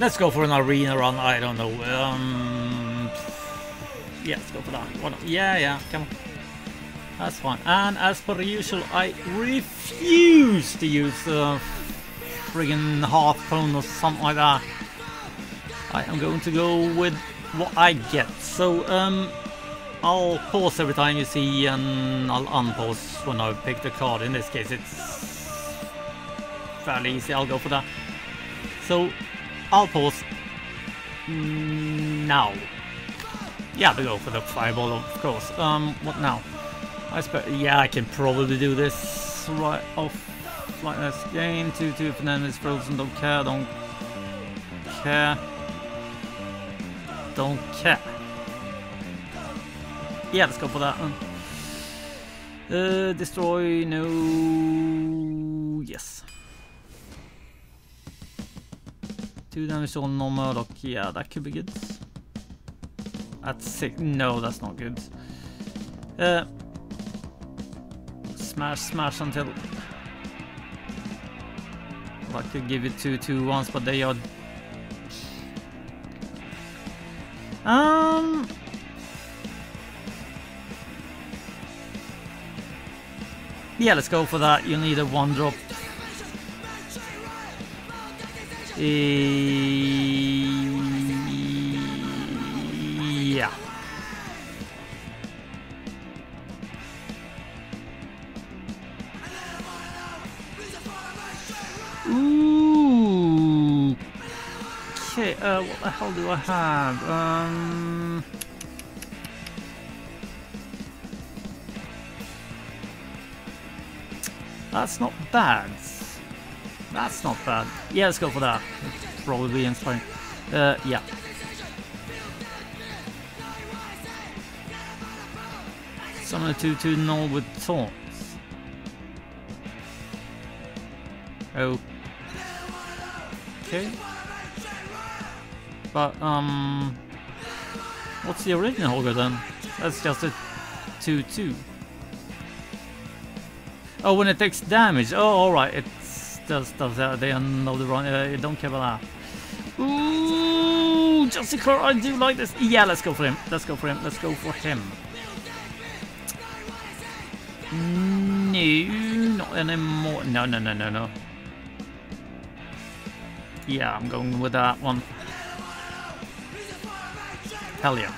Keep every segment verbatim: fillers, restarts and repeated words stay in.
Let's go for an arena run. I don't know. Um, yeah, let's go for that. Why not? Yeah, yeah, come on. That's fine. And as per usual, I refuse to use uh, friggin' Hearthstone or something like that. I am going to go with what I get. So um, I'll pause every time you see, and I'll unpause when I've picked a card. In this case, it's fairly easy. I'll go for that. So I'll pause now. Yeah, we go for the fireball, of course. Um, what now? I spe- yeah, I can probably do this right off like this. Game two two, if an enemy's frozen, don't care, don't care, don't care. Yeah, let's go for that one. Uh, destroy, no, yes. Two damage on no Murdoch, yeah, that could be good. That's sick, no, that's not good. Uh, Smash, smash until... Well, I could give it two, two ones, but they are... Um... Yeah, let's go for that. You need a one drop. E yeah. Ooh. Okay, uh, what the hell do I have? Um, that's not bad. That's not bad. Yeah, let's go for that. It'll probably be inspiring. Uh, yeah. Summon a two two null with taunt. Oh. Okay. But, um... what's the original Holger then? That's just a two two. Oh, when it takes damage. Oh, alright. It does, does that. They are not the wrong. Uh, don't care about that. Ooh, Justin Carr, I do like this. Yeah, let's go for him. Let's go for him. Let's go for him. No, not anymore. No, no, no, no, no. Yeah, I'm going with that one. Hell yeah.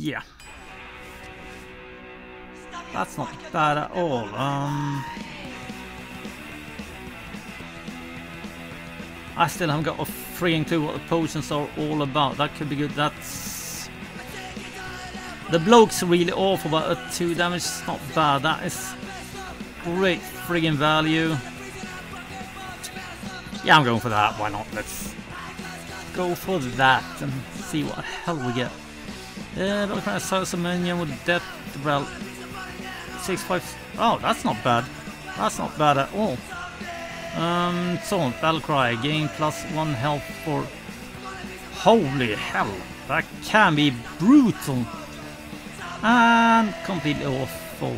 Yeah. That's not bad at all. Um, I still haven't got a freaking clue what the potions are all about. That could be good. That's... The bloke's really awful, but a two damage is not bad. That is great friggin' value. Yeah, I'm going for that. Why not? Let's go for that and see what the hell we get. Yeah, but I saw some minion with death well six five. Oh, that's not bad. That's not bad at all. Um, so battle cry, gain plus one health for. Holy hell, that can be brutal and completely awful.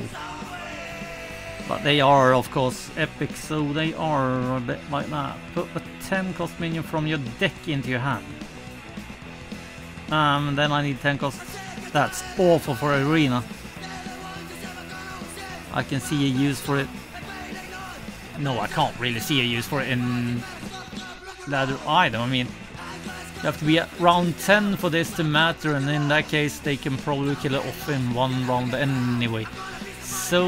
But they are, of course, epic, so they are a bit like that. Put a ten cost minion from your deck into your hand. Um, then I need ten costs. That's awful for Arena. I can see a use for it. No, I can't really see a use for it in ladder either. I mean, you have to be at round ten for this to matter, and in that case they can probably kill it off in one round anyway. So... a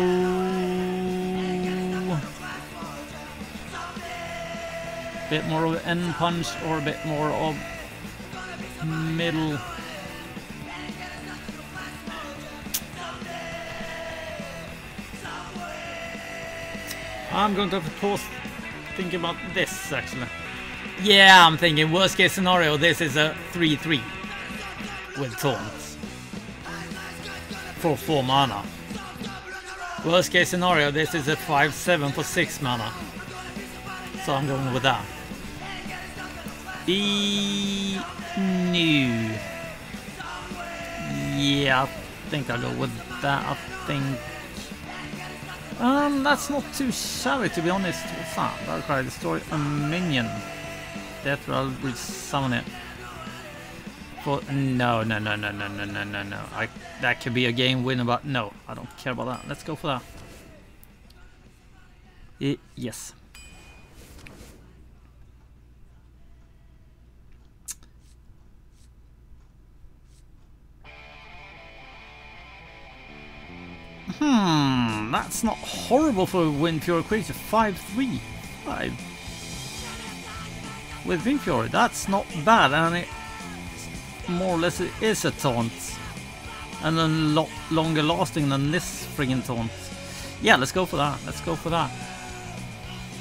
bit more of an end punch or a bit more of... middle. I'm going to have to pause thinking about this actually. Yeah, I'm thinking worst case scenario this is a three three with taunts for four mana. Worst case scenario this is a five seven for six mana. So I'm going with that. E new. Yeah, I think I'll go with that. I think Um, that's not too shabby, to be honest. What's that? Darkrai, destroy a minion. Death Rattle, resummon it. For no, no, no, no, no, no, no, no, no. I that could be a game winner, but no, I don't care about that. Let's go for that. I, yes. Hmm, that's not horrible for a Windfury creature. five three. five. With Windfury, that's not bad, and it more or less it is a taunt. And a lot longer lasting than this friggin' taunt. Yeah, let's go for that. Let's go for that.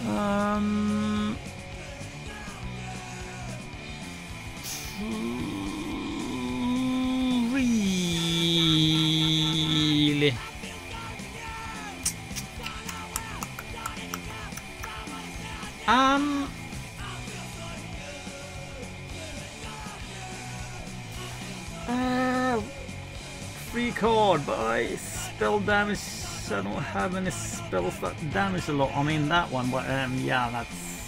Um Really? Um, uh, free card, but I spell damage. I don't have any spells that damage a lot. I mean that one, but um, yeah, that's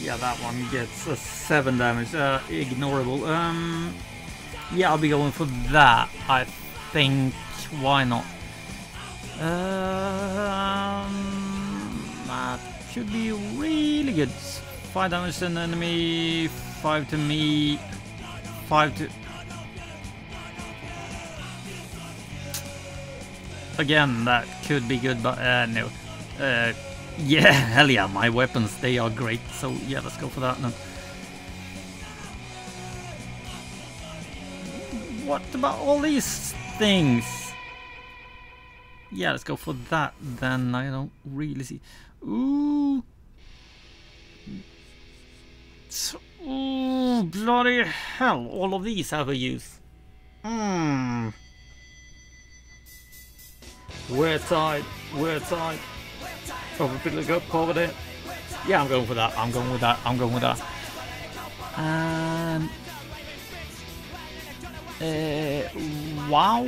yeah, that one gets a seven damage. Uh, ignorable. Um, yeah, I'll be going for that. I think. Why not? Um. That should be really good. Five damage to an enemy, five to me, five to. Again, that could be good, but uh, no. Uh, yeah, hell yeah, my weapons, they are great. So yeah, let's go for that now. What about all these things? Yeah, let's go for that then. I don't really see. Ooh. Ooh, bloody hell. All of these have a use. Hmm. We're tied. We're tied. Probably go over there. Yeah, I'm going for that. I'm going with that. I'm going with that. Um. Uh, wow.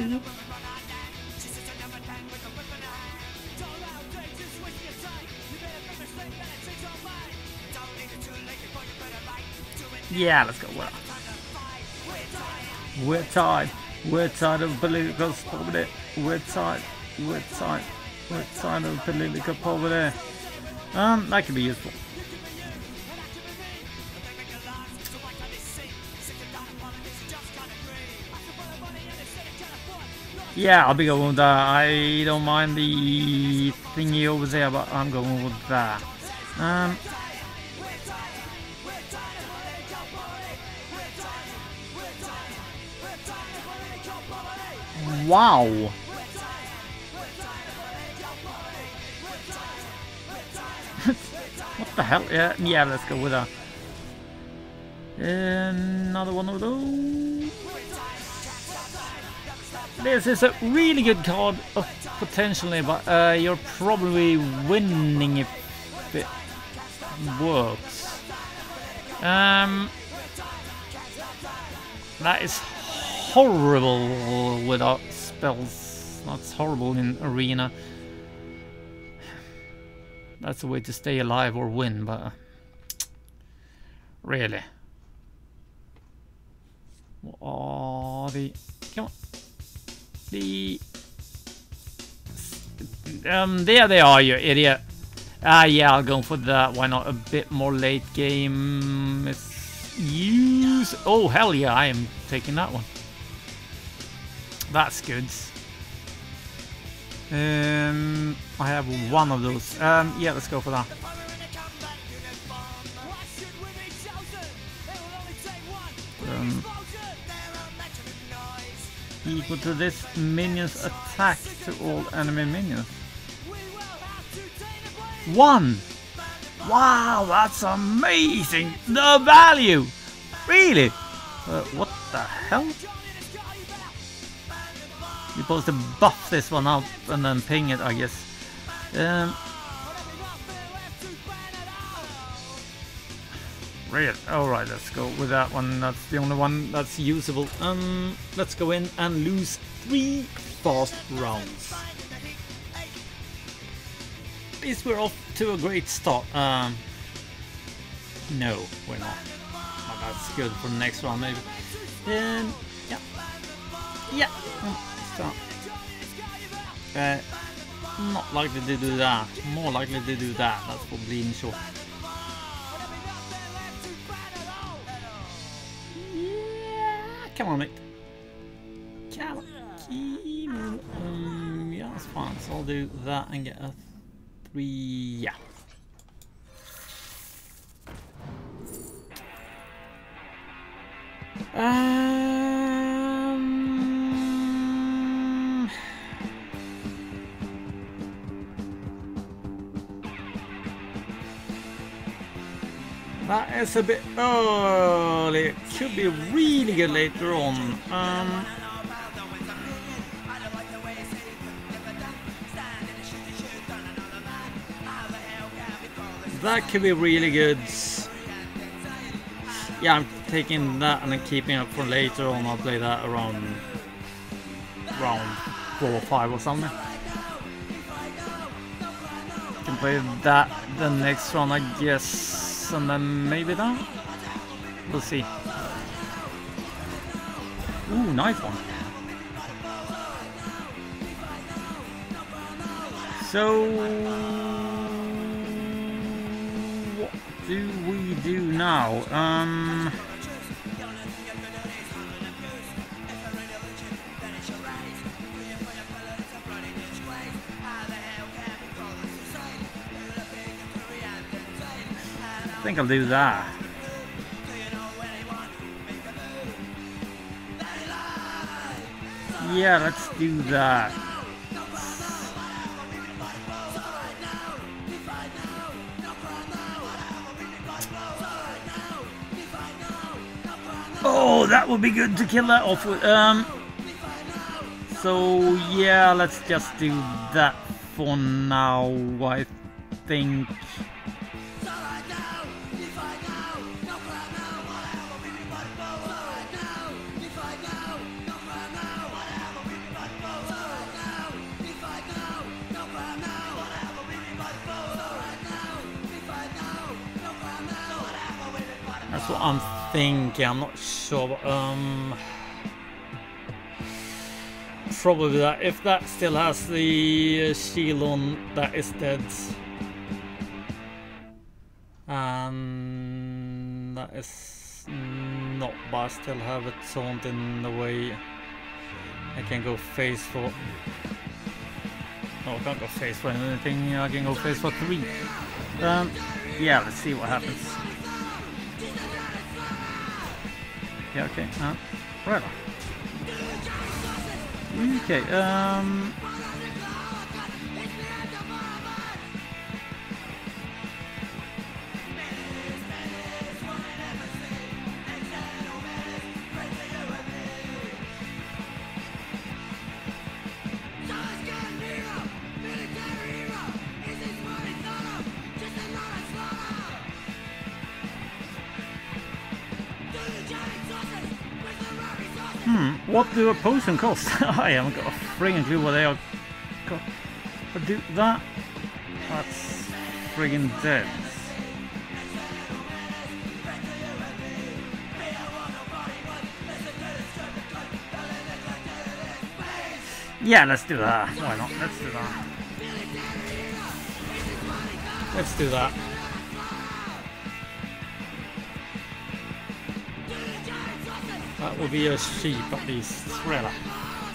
Yeah, let's go. We're tired. We're tired of political poverty. We're tired. We're tired. We're tired of political poverty. Um, that could be useful. Yeah, I'll be going with that. I don't mind the thingy over there, but I'm going with that. Um. Wow. What the hell? Yeah, yeah, let's go with that. Another one of those. This is a really good card, oh, potentially, but uh, you're probably winning if it works. Um, that is horrible without spells. That's horrible in Arena. That's a way to stay alive or win, but really. What are the? Come on. The. Um, there they are, you idiot. Ah, yeah, I'll go for that. Why not? A bit more late game. It's use. Oh hell yeah, I am taking that one. That's good. Um, I have one of those. Um, yeah, let's go for that. Um, equal to this minion's attack to all enemy minions. One! Wow, that's amazing! The value! Really? Uh, what the hell? You're supposed to buff this one up and then ping it, I guess. Um, really? Alright, let's go with that one. That's the only one that's usable. Um, let's go in and lose three fast rounds. at least we're off to a great start. Um, no, we're not. But that's good for the next round, maybe. Um, yeah. Yeah. So, uh, not likely to do that. More likely to do that. That's for bleeding short. Yeah. Come on, mate. Come on. Um, yeah, that's fine. So I'll do that and get a three. Yeah. Um. That is a bit early. It could be really good later on. Um. That could be really good. Yeah, I'm taking that and I'm keeping it for later on. I'll play that around round four or five or something. Can play that the next round, I guess, and then maybe that. We'll see. Ooh, nice one. So. Do we do now? Um, I think I'll do that. Yeah, let's do that. Oh, that would be good to kill that off with. Um, so, yeah, let's just do that for now, I think. That's what I'm thinking. Thinking, I'm not sure, but, um, probably that. If that still has the uh, shield on, that is dead. Um, that is not, but I still have it taunt in the way. I can go face for. No, I can't go face for anything. I can go face for three. Um, yeah, let's see what happens. Yeah, okay, uh, right on. Okay, um... What do a potion cost? I haven't got a friggin' clue what they are. But do that. That's friggin' dead. Yeah, let's do that. Why not? Let's do that. Let's do that. That will be a sheep at least. Really?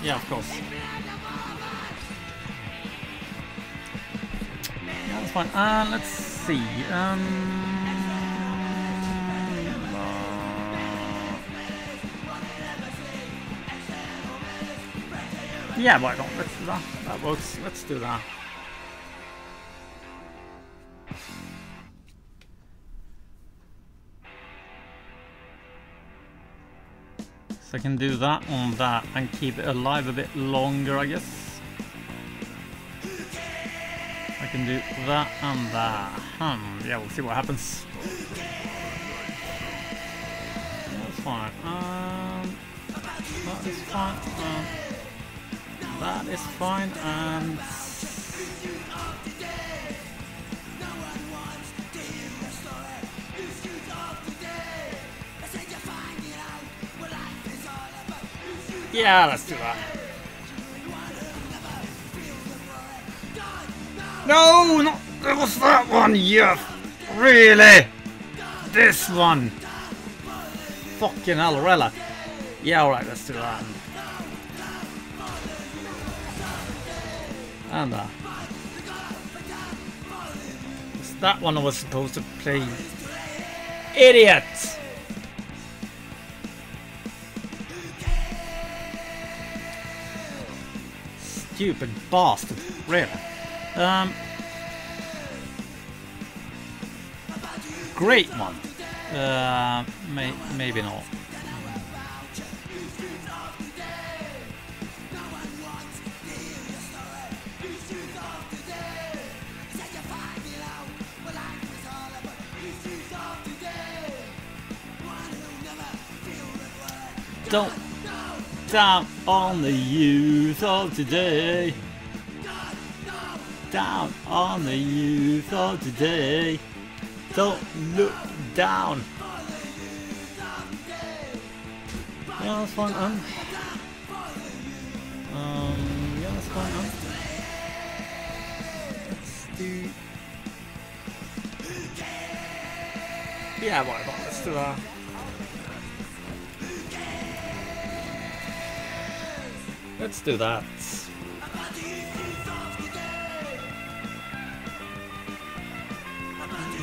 Yeah, of course. Yeah, that's fine. Uh, let's see. Um, uh, yeah, why not? Let's do that. That works. Let's do that. So I can do that on that and keep it alive a bit longer, I guess. I can do that and that. Hmm, yeah, we'll see what happens. That's fine. Um, that is fine. Um, that is fine. And Yeah, let's do that. No, not it was that one. Yeah, really. This one. Fucking Alorella. Yeah, all right, let's do that. And that. It's that one I was supposed to play. Idiot. Stupid bastard. Really. Um, great one. Uh, may, maybe not. Don't down on the youth of today. Down on the youth of today. Don't look down. Yeah, that's fine. Um, yeah, that's fine. Um, let's do. Yeah, whatever. Let's do that. Let's do that.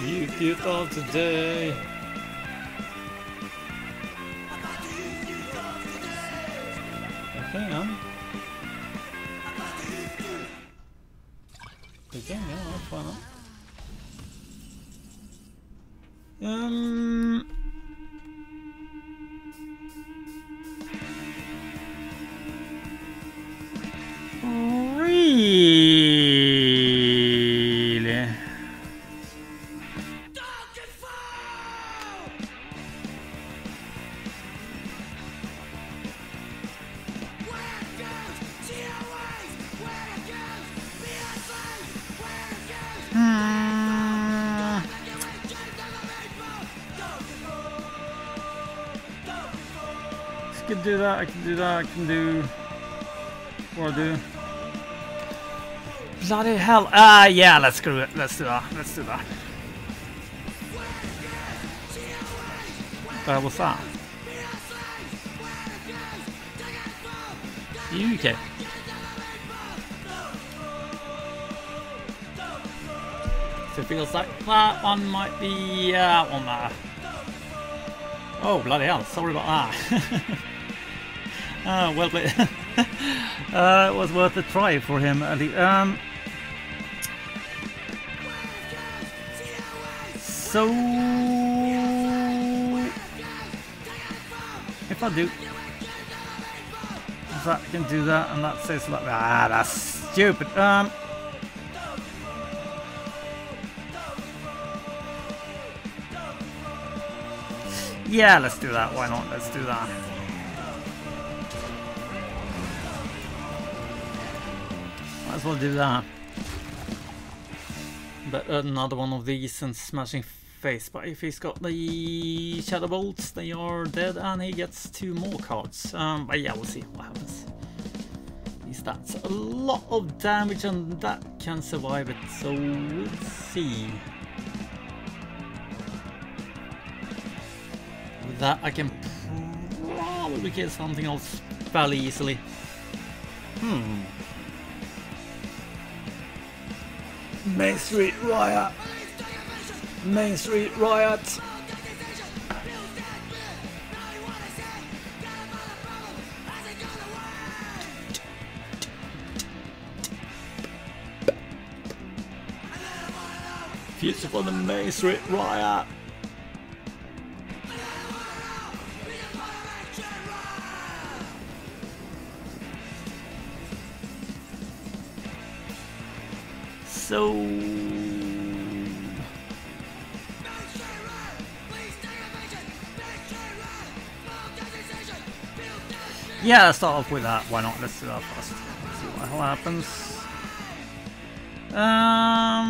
You get all today. Okay, um. Okay, yeah, that's fine. Um. Really? Hmm. I can do that, I can do that, I can do or do. Bloody hell! Ah, uh, yeah, let's screw it. Let's do that. Let's do that. What was that? U K. So it feels like that one might be uh, on that. Oh, bloody hell! Sorry about that. Ah, uh, well played. uh, it was worth a try for him. At least. Um. So, if I do, that can do that, and that says like ah, that's stupid. Um, yeah, let's do that. Why not? Let's do that. Might as well do that. But another one of these and smashing. But if he's got the Shadow Bolts, they are dead and he gets two more cards. Um, but yeah, we'll see what happens. He's that's a lot of damage and that can survive it, so we'll see. With that I can probably get something else fairly easily. Hmm. Main Street Riot! Main Street Riot! Future for the Main Street Riot! So... yeah, let's start off with that. Why not? Let's do that first. Let's see what happens. Um,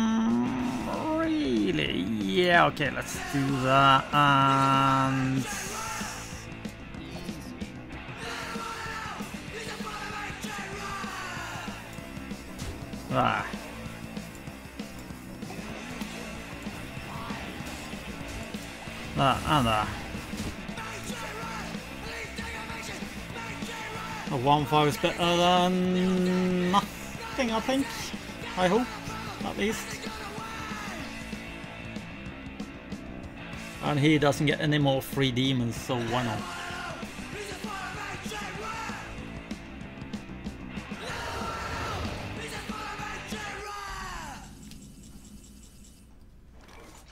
really? Yeah, okay, let's do that. And Ah. Ah, and ah. A one five is better than nothing, I think. I hope, at least. And he doesn't get any more free demons, so why not?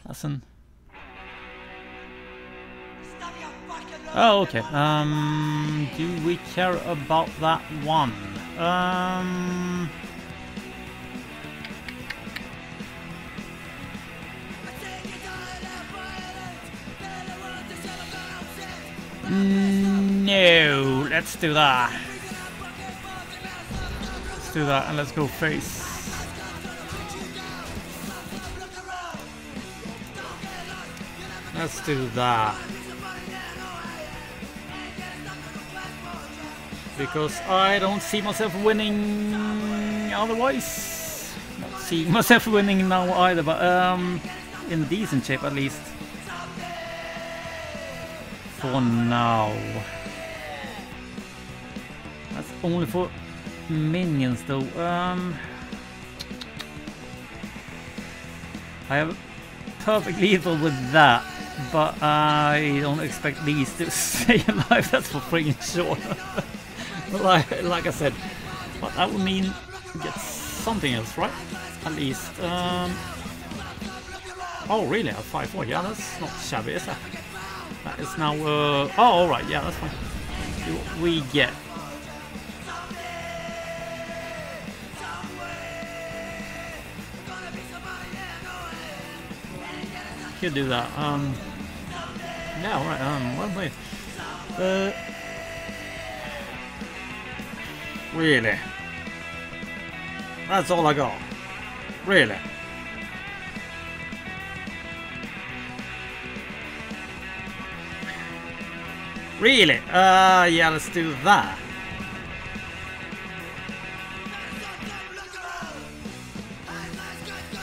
Listen. Oh, okay. Um, do we care about that one? Um. No, let's do that. Let's do that and let's go face. Let's do that. Because I don't see myself winning otherwise. Not seeing myself winning now either, but um, in decent shape at least. For now. That's only for minions though. Um, I have perfect lethal with that, but I don't expect these to stay alive, that's for freaking sure. like, like I said, but that would mean get something else, right? At least. Um, oh really, a five four, yeah, that's not shabby, is that? That is now, uh, oh, alright, yeah, that's fine. Let's see what we get. Could do that, um, yeah, alright, um, well played. Uh, really? That's all I got? Really? Really? Uh, yeah, let's do that.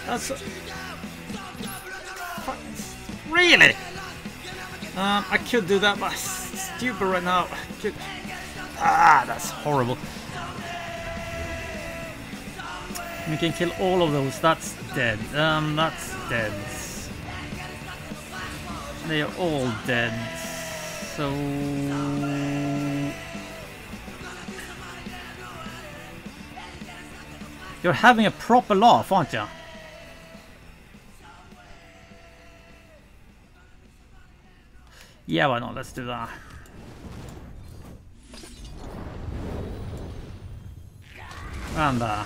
That's... Really? Um, I could do that, but it's stupid right now. I could... Ah, that's horrible. We can kill all of those. That's dead. Um, that's dead. They are all dead. So you're having a proper laugh, aren't you? Yeah, why not? Let's do that. And uh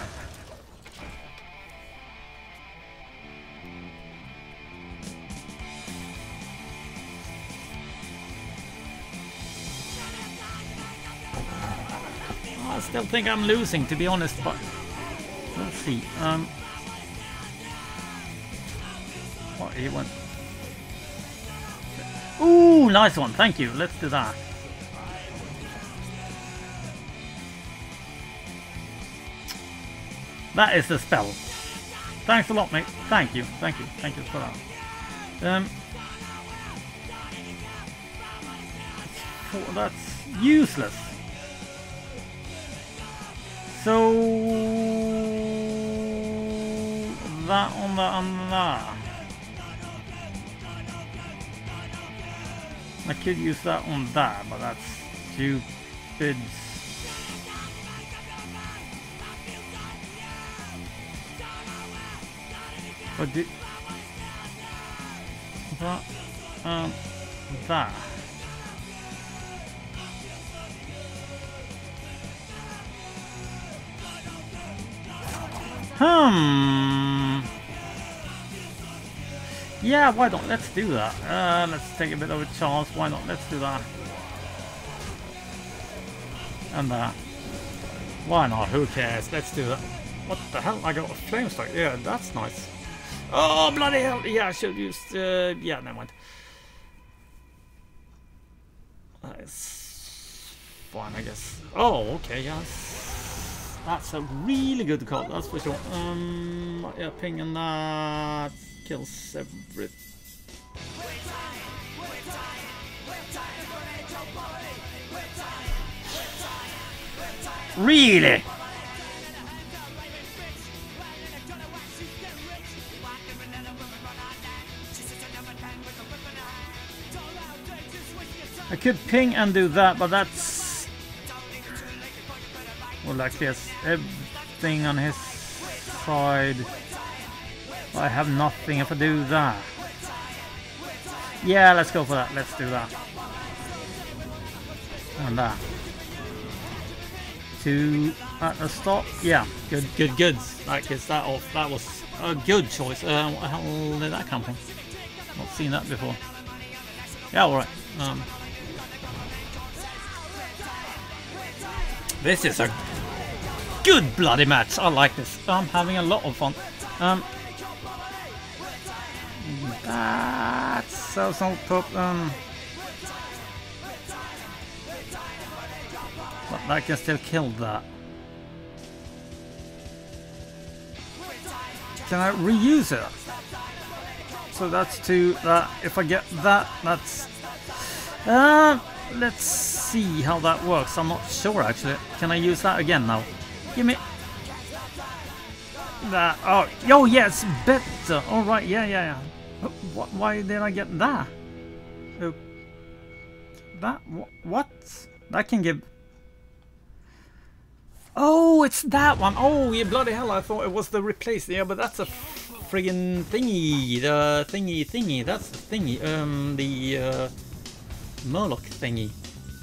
I still think I'm losing, to be honest, but let's see. Um, what he went? Ooh, nice one. Thank you. Let's do that. That is the spell. Thanks a lot, mate. Thank you. Thank you. Thank you for that. Um, oh, that's useless. So that on that on that. I could use that on that, but that's stupid. But do that um that. Hmm. Yeah, why not? Let's do that. Uh, let's take a bit of a chance. Why not? Let's do that. And that. Uh, why not? Who cares? Let's do that. What the hell? I got a flame strike. Yeah, that's nice. Oh, bloody hell. Yeah, I should use. Uh, yeah, never mind. That is fine, I guess. Oh, okay, yes. That's a really good call, that's for sure. Um, yeah, ping and that kills everything. Really? I could ping and do that, but that's... Well, actually, yes, everything on his side. I have nothing if I do that. Yeah, let's go for that. Let's do that. And that. To at a stop. Yeah, good, good, good. That gets that off. That was a good choice. Uh, what the hell did that come from? Not seen that before. Yeah, all right. Um, this is a good bloody match. I like this. I'm having a lot of fun. Um, that's so some top. Um, but I can still kill that. Can I reuse it? So that's two. That if I get that, that's. Uh, let's see how that works. I'm not sure actually. Can I use that again now? Give me that. Oh, oh yeah, it's better. All right, yeah, yeah, yeah. What, why did I get that? Uh, that wh what? That can give. Oh, it's that one. Oh, you bloody hell! I thought it was the replace. Yeah, but that's a friggin' thingy. The thingy thingy. That's the thingy. Um, the. Uh, Murloc thingy,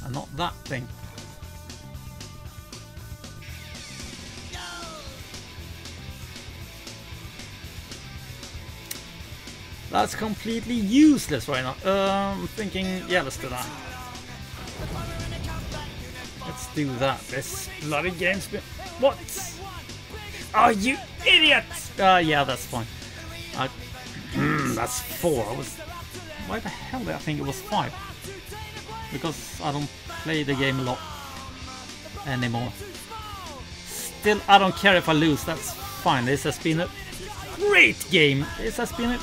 and not that thing. That's completely useless right now. Uh, I'm thinking, yeah, let's do that. Let's do that. This bloody game's been... What? Oh, you idiot! Uh, yeah, that's fine. I... Mm, that's four. I was... Why the hell did I think it was five? Because I don't play the game a lot anymore. Still, I don't care if I lose, that's fine. This has been a great game. This has been a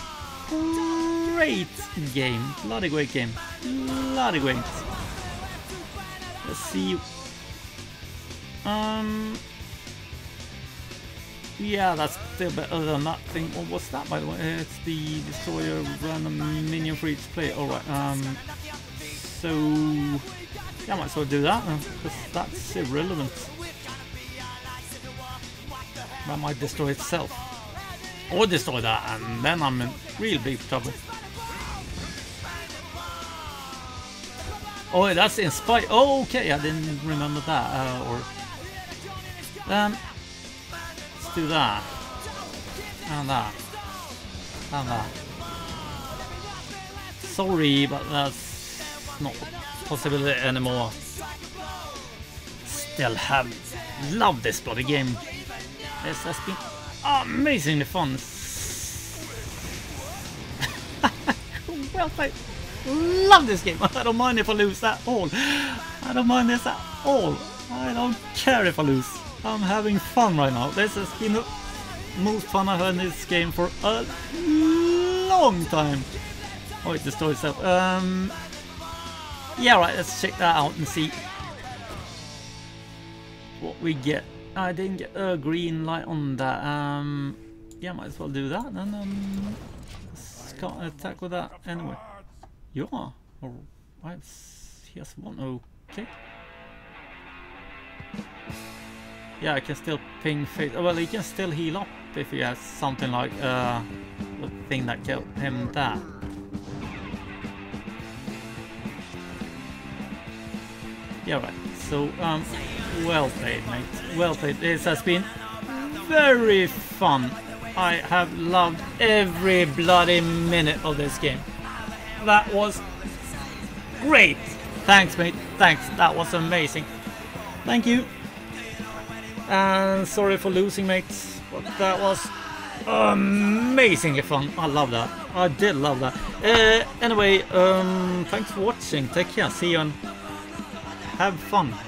great game. Bloody great game. Bloody great. Let's see. Um. Yeah, that's still better than that thing. What was that, by the way? It's the Destroyer random minion for each player. Alright, um. So, yeah, I might as well do that, because that's irrelevant. That might destroy itself. Or destroy that, and then I'm in real big trouble. Oh, that's in spite. Oh, okay, I didn't remember that. Uh, or um, Let's do that. And that. And that. Sorry, but that's... not possible anymore. Still have loved this bloody game. This has been amazingly fun. Well played. Love this game. I don't mind if I lose at all. I don't mind this at all. I don't care if I lose. I'm having fun right now. This has been the most fun I've had in this game for a long time. Oh, it destroyed itself. Um. Yeah, right, let's check that out and see what we get. I didn't get a green light on that. Um, yeah, might as well do that. And um, can't attack with that anyway. Yeah, all right, here's one, okay. Yeah, I can still ping face. Oh, well, he can still heal up if he has something like uh, the thing that killed him that. Yeah, right. So, um, well played, mate. Well played. This has been very fun. I have loved every bloody minute of this game. That was great. Thanks, mate. Thanks. That was amazing. Thank you. And sorry for losing, mate. But that was amazingly fun. I love that. I did love that. Uh, anyway, um, thanks for watching. Take care. See you on... Have fun.